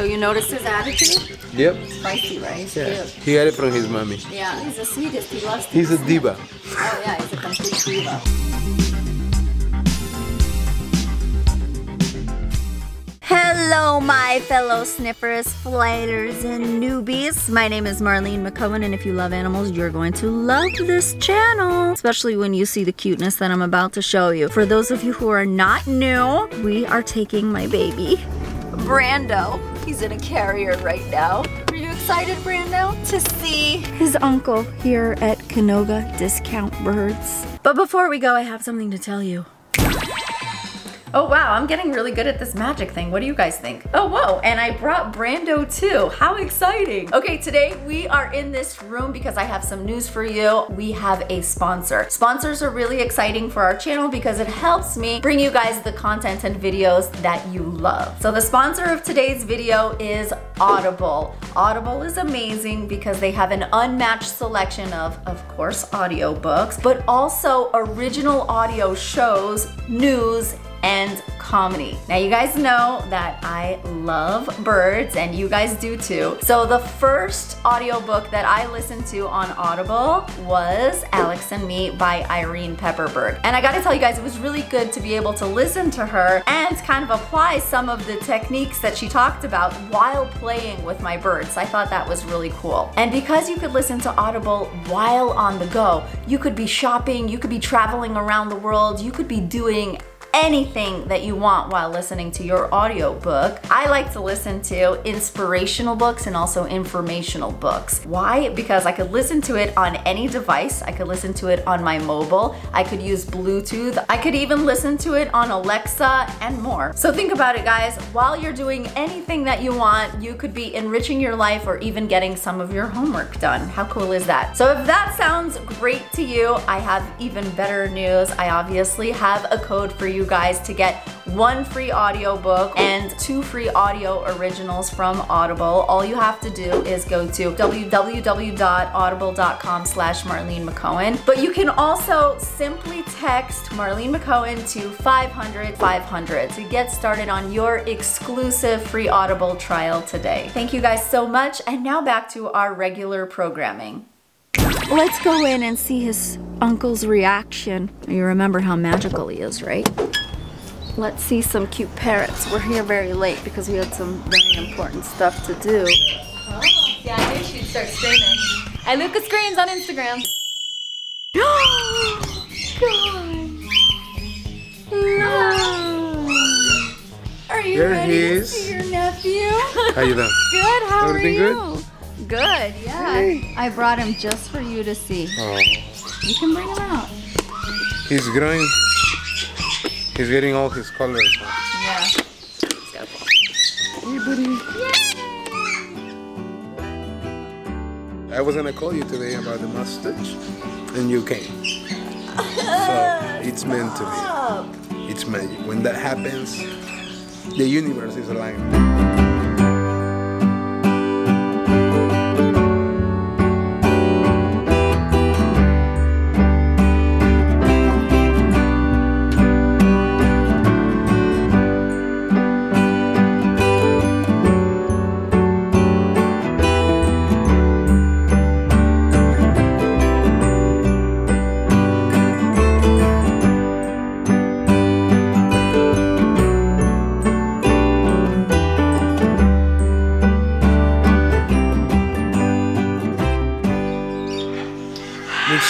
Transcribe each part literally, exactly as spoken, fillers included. So you notice his attitude? Yep. Spicy, right? Yeah. Yep. He got it from his mommy. Yeah, he's the sweetest. He loves to. He's a diva. Oh yeah, he's a complete diva. Hello, my fellow sniffers, flighters, and newbies. My name is Marlene McCohen, and if you love animals, you're going to love this channel, especially when you see the cuteness that I'm about to show you. For those of you who are not new, we are taking my baby, Brando. He's in a carrier right now. Are you excited, Brando, to see his uncle here at Canoga Discount Birds? But before we go, I have something to tell you. Oh wow, I'm getting really good at this magic thing. What do you guys think? Oh whoa, and I brought Brando too. How exciting. Okay, today we are in this room because I have some news for you. We have a sponsor. Sponsors are really exciting for our channel because it helps me bring you guys the content and videos that you love. So the sponsor of today's video is Audible. Audible is amazing because they have an unmatched selection of, of course, audiobooks, but also original audio shows, news, and comedy. Now you guys know that I love birds and you guys do too. So the first audiobook that I listened to on Audible was Alex and Me by Irene Pepperberg. And I gotta tell you guys, it was really good to be able to listen to her and kind of apply some of the techniques that she talked about while playing with my birds. I thought that was really cool. And because you could listen to Audible while on the go, you could be shopping, you could be traveling around the world, you could be doing anything that you want while listening to your audiobook. I like to listen to inspirational books and also informational books. Why? Because I could listen to it on any device. I could listen to it on my mobile. I could use Bluetooth. I could even listen to it on Alexa and more. So think about it, guys. While you're doing anything that you want, you could be enriching your life or even getting some of your homework done. How cool is that? So if that sounds great to you, I have even better news. I obviously have a code for you You guys to get one free audiobook and two free audio originals from Audible. All you have to do is go to w w w dot audible dot com slash Marlene McCohen. But you can also simply text Marlene McCohen to five hundred five hundred to get started on your exclusive free Audible trial today. Thank you guys so much, and now back to our regular programming. Let's go in and see his uncle's reaction. You remember how magical he is, right? Let's see some cute parrots. We're here very late because we had some very important stuff to do. Oh, yeah, I knew she'd start screaming. Iluca screams on Instagram. Oh, God. No. Are you there ready to see your nephew? How you doing? Good, how Everything are you? Good? Good, yeah. Hey. I brought him just for you to see. Oh. You can bring him out. He's growing. He's getting all his colors. Yeah. Let's go. Hey, buddy. Yay! I was gonna call you today about the mustache, and you came. So it's meant to be. It's magic. When that happens, the universe is aligned.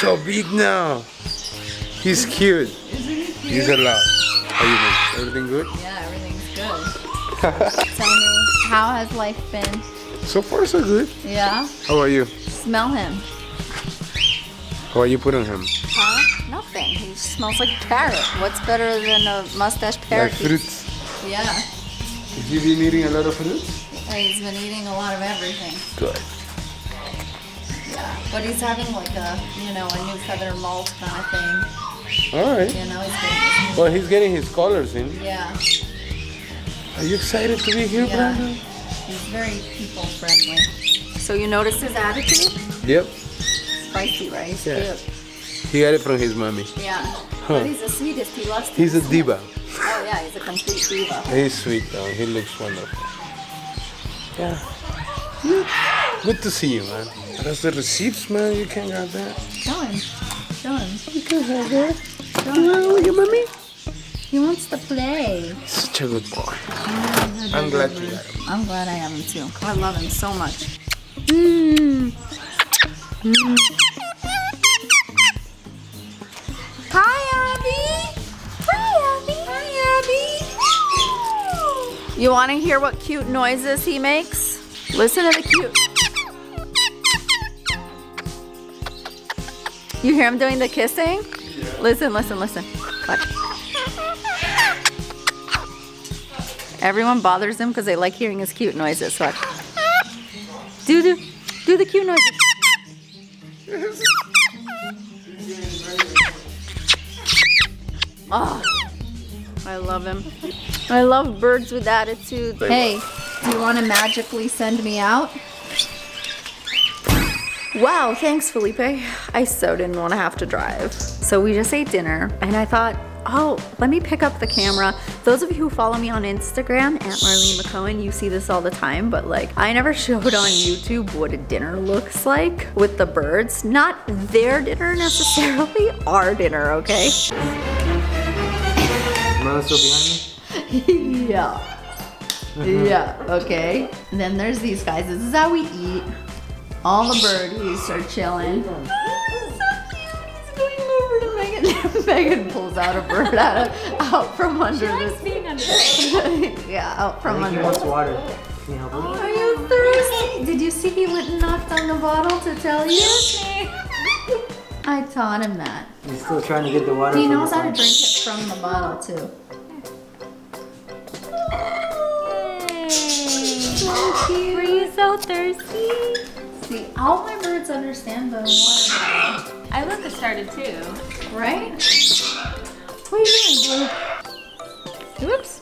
So big now. He's cute. Isn't he cute? He's a lot. How you doing? Everything good? Yeah, everything's good. Tell me, how has life been? So far, so good. Yeah. How are you? Smell him. How are you putting him? Huh? Nothing. He smells like parrot. What's better than a mustache parrot? Like fruits. Yeah. Has he been eating a lot of fruits? He's been eating a lot of everything. Good. But he's having like a, you know, a new feather molt kind of thing. All right. You know, he's getting his... Well, he's getting his colors in. Yeah. Are you excited to be here, yeah. Brando? He's very people friendly. So you notice his attitude? Yep. Spicy, right? Yeah. Yep. He got it from his mommy. Yeah. Huh. But he's the sweetest. He loves to He's a diva. Oh yeah, he's a complete diva. He's sweet though. He looks wonderful. Yeah. yeah. Good to see you, man. That's the receipts, man. You can't have that. Done. Done. You can't have that. Done. Look at mommy. He wants to play. Such a good boy. Yeah, I'm glad you got him. I'm glad I have him too. I love him so much. Mm. Mm. Hi, Abby. Hi, Abby. Hi, Abby. You want to hear what cute noises he makes? Listen to the cute. You hear him doing the kissing? Yeah. Listen, listen, listen. Watch. Everyone bothers him because they like hearing his cute noises. Watch. Do, do, do the cute noises. Oh, I love him. I love birds with attitude. Hey, do you want to magically send me out? Wow, thanks, Felipe. I so didn't want to have to drive. So we just ate dinner, and I thought, oh, let me pick up the camera. Those of you who follow me on Instagram, at Marlene McCohen, you see this all the time, but like, I never showed on YouTube what a dinner looks like with the birds. Not their dinner necessarily, our dinner, okay? Brando still behind me? Yeah. Yeah, okay. And then there's these guys. This is how we eat. All the birdies are chilling. Megan pulls out a bird out, of, out from under this. She likes this. Being under it. Yeah, out from under it. He wants water. Can you help him? Are you thirsty? Did you see he went knocked on the bottle to tell you? I taught him that. He's still trying to get the water. He knows how to drink it from the bottle too. Hey. So cute. Were you so thirsty? See, all my birds understand the water. Iluca started too. Right? What are you doing, Blue? Oops.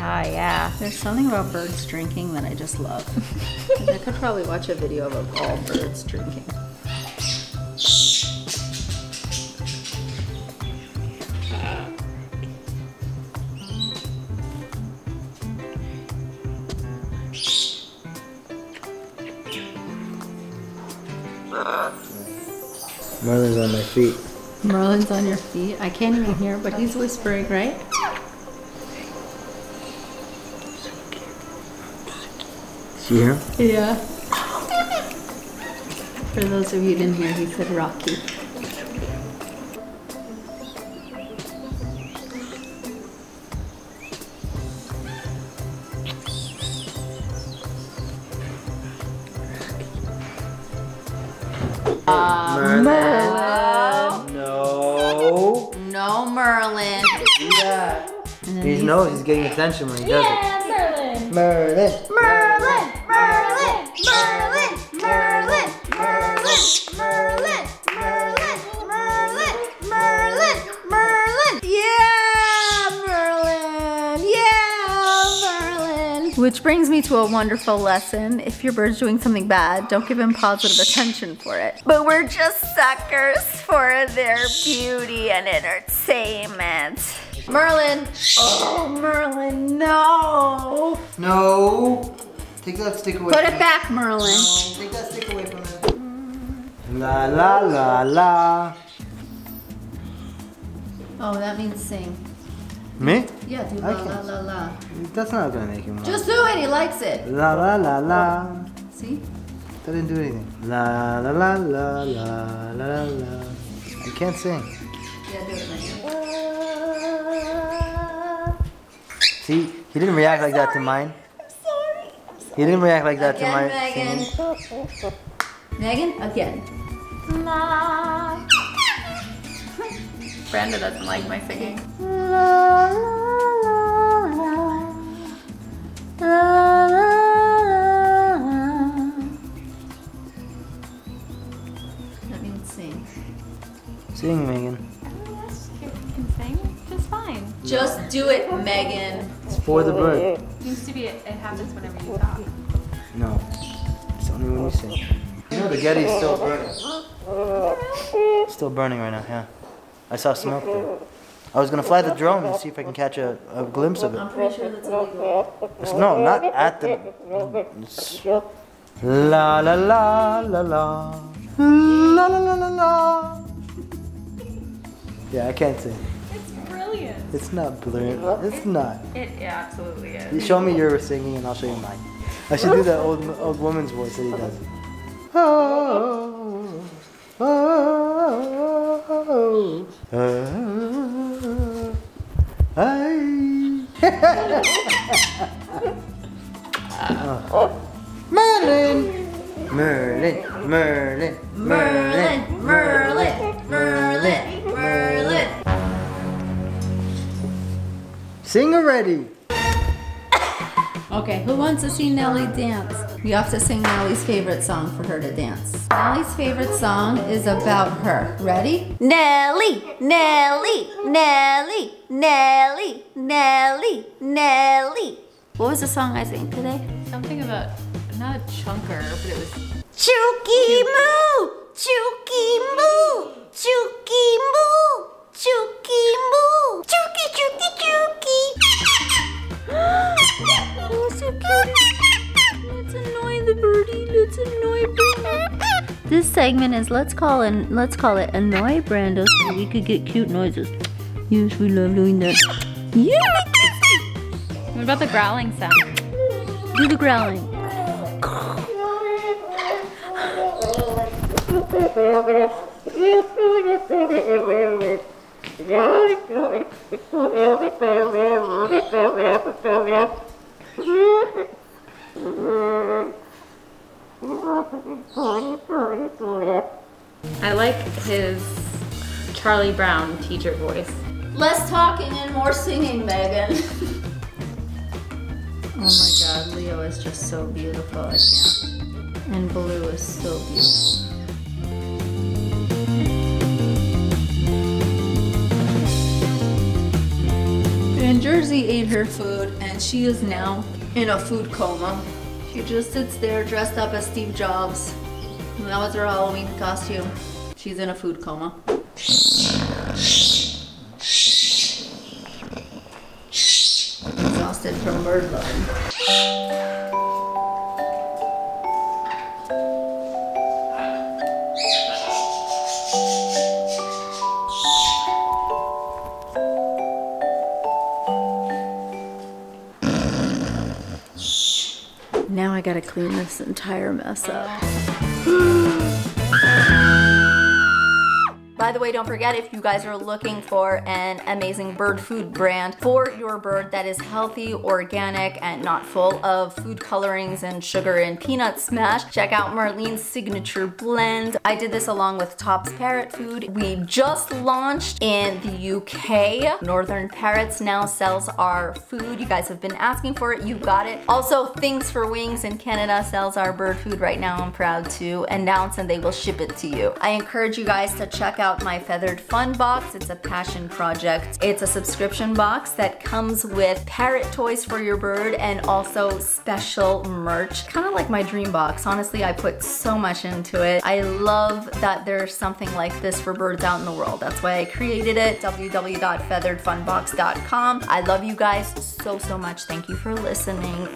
Ah, yeah. There's something about birds drinking that I just love. I could probably watch a video of all birds drinking. Merlin's on my feet. Merlin's on your feet? I can't even hear, but he's whispering, right? See him? Yeah. For those of you who didn't hear, he said Rocky. Uh, Merlin. No. No, Merlin. Yeah. He knows he's getting attention when he does yeah, it. Merlin. Merlin. Merlin. Merlin. Merlin. Merlin. Merlin. Merlin. Merlin. Merlin. Merlin. Yeah, Merlin. Yeah, Merlin. Which brings me to a wonderful lesson. If your bird's doing something bad, don't give him positive attention for it. But we're just suckers for their beauty and entertainment. Merlin. Oh, Merlin, no. No. Take that stick away. Put it back, Merlin. No, take that stick away from him. La, la, la, la. Oh, that means sing. Me? Yeah, do la, la, la, la. That's not gonna make him laugh. Just do it, he likes it. La, la, la, la. See? That didn't do anything. La la la la la la la. I can't sing. Yeah, do it like that. See, he didn't react like that to mine. I'm sorry. I'm sorry. He didn't react like that to mine. Again, Megan. Megan, again. La. Brando doesn't like my singing. La la la la la. Sing, Megan. Oh, that's cute. You can sing just fine. Just do it, Megan. It's for the bird. It seems to be, it happens whenever you talk. No, it's only when you sing. You know, the Getty's still burning. Still burning right now, yeah. I saw smoke there. I was going to fly the drone and see if I can catch a, a glimpse of it. I'm pretty sure that's illegal. It's, no, not at the... La la la la la. La la la la la. Yeah, I can't sing. It's brilliant. It's not brilliant. It's it, not. It, it absolutely is. You show me your singing and I'll show you mine. I should do that old old woman's voice that he does. Oh, oh, oh, oh, oh, oh, oh. Merlin, Merlin, Merlin, Merlin, Merlin, Merlin, Merlin. Sing already. Okay, who wants to see Nelly dance? You have to sing Nelly's favorite song for her to dance. Nelly's favorite song is about her. Ready? Nelly, Nelly, Nelly, Nelly, Nelly, Nelly. What was the song I sang today? Something about, not a chunker, but it was... Chooky moo, chooky moo, chooky moo, chooky moo, chooky, chooky, chooky. Oh, so cute. Let's annoy the birdie. Let's annoy Brando. This segment is let's call and let's call it annoy Brando so we could get cute noises. Yes, we love doing that. Yeah. What about the growling sound? Do the growling. I like his Charlie Brown teacher voice. Less talking and more singing, Megan. Oh my God, Leo is just so beautiful. I can't. And Blue is so beautiful. And Jersey ate her food and she is now in a food coma. She just sits there dressed up as Steve Jobs. And that was her Halloween costume. She's in a food coma. Exhausted from bird loving. Now I gotta clean this entire mess up. By the way, don't forget, if you guys are looking for an amazing bird food brand for your bird that is healthy, organic, and not full of food colorings and sugar and peanut smash, check out Marlene's Signature Blend. I did this along with Tops Parrot Food. We just launched in the U K. Northern Parrots now sells our food. You guys have been asking for it. You got it. Also, Things for Wings in Canada sells our bird food right now. I'm proud to announce, and they will ship it to you. I encourage you guys to check out my Feathered Fun Box. It's a passion project. It's a subscription box that comes with parrot toys for your bird and also special merch. Kind of like my dream box. Honestly, I put so much into it. I love that there's something like this for birds out in the world. That's why I created it. w w w dot feathered fun box dot com. I love you guys so, so much. Thank you for listening.